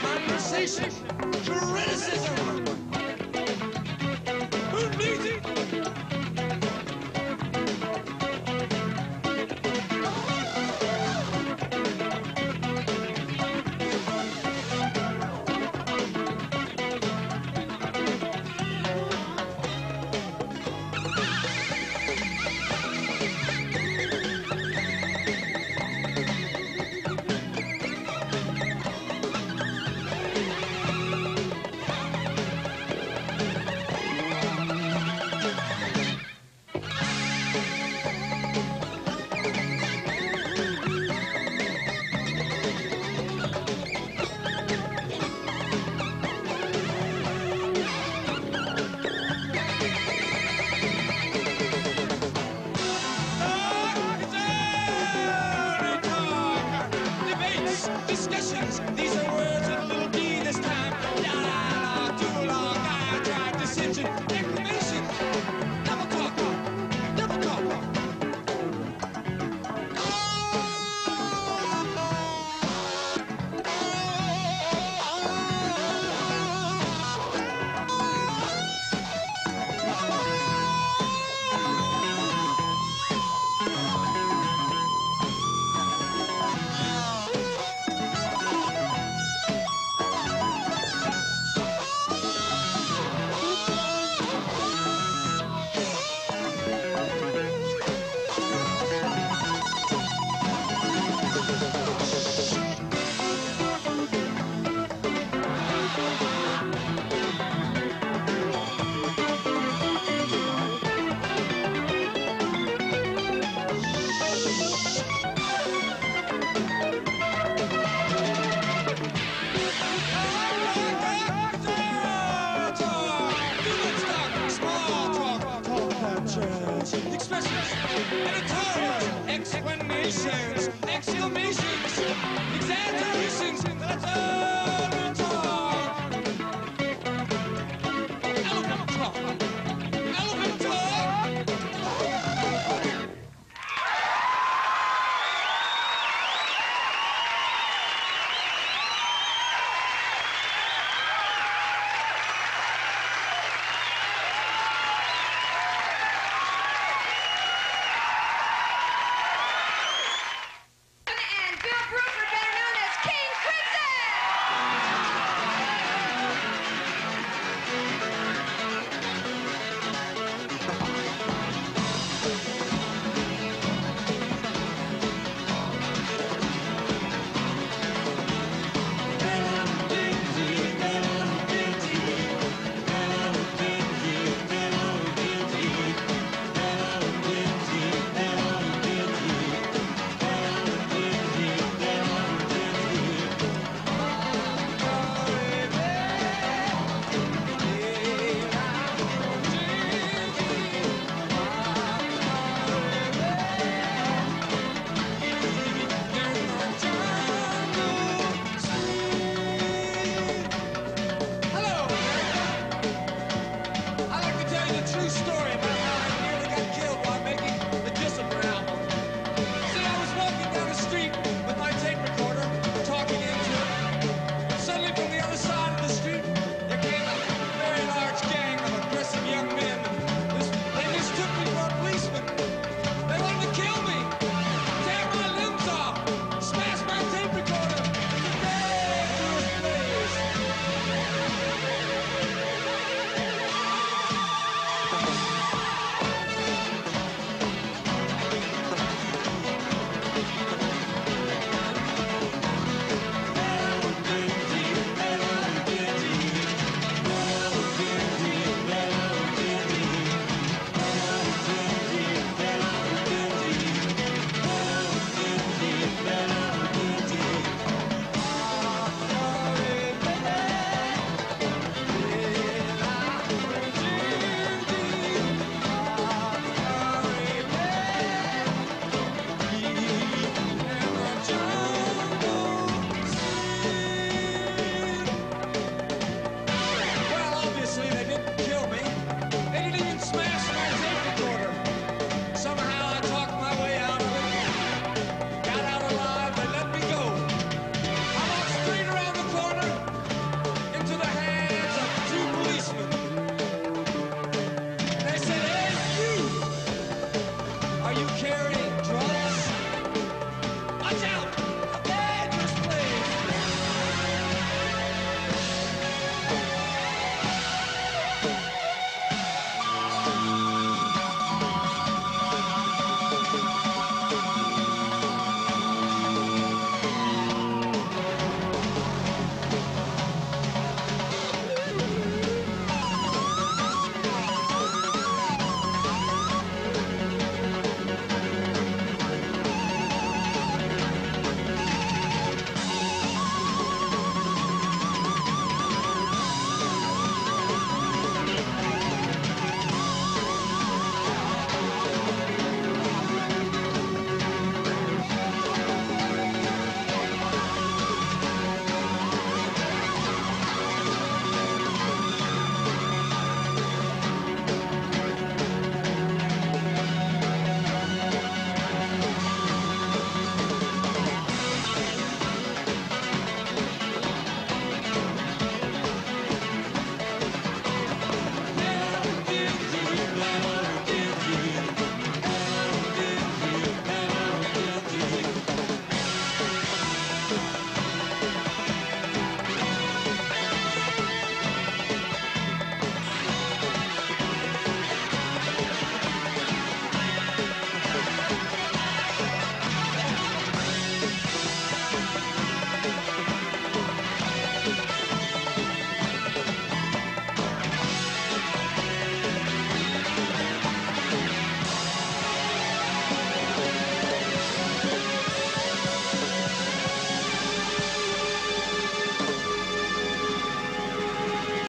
Conversation, criticism, who needs it? Explanations, exclamations, exaggerations, that's all talk. Elephant talk. Elephant talk. True story.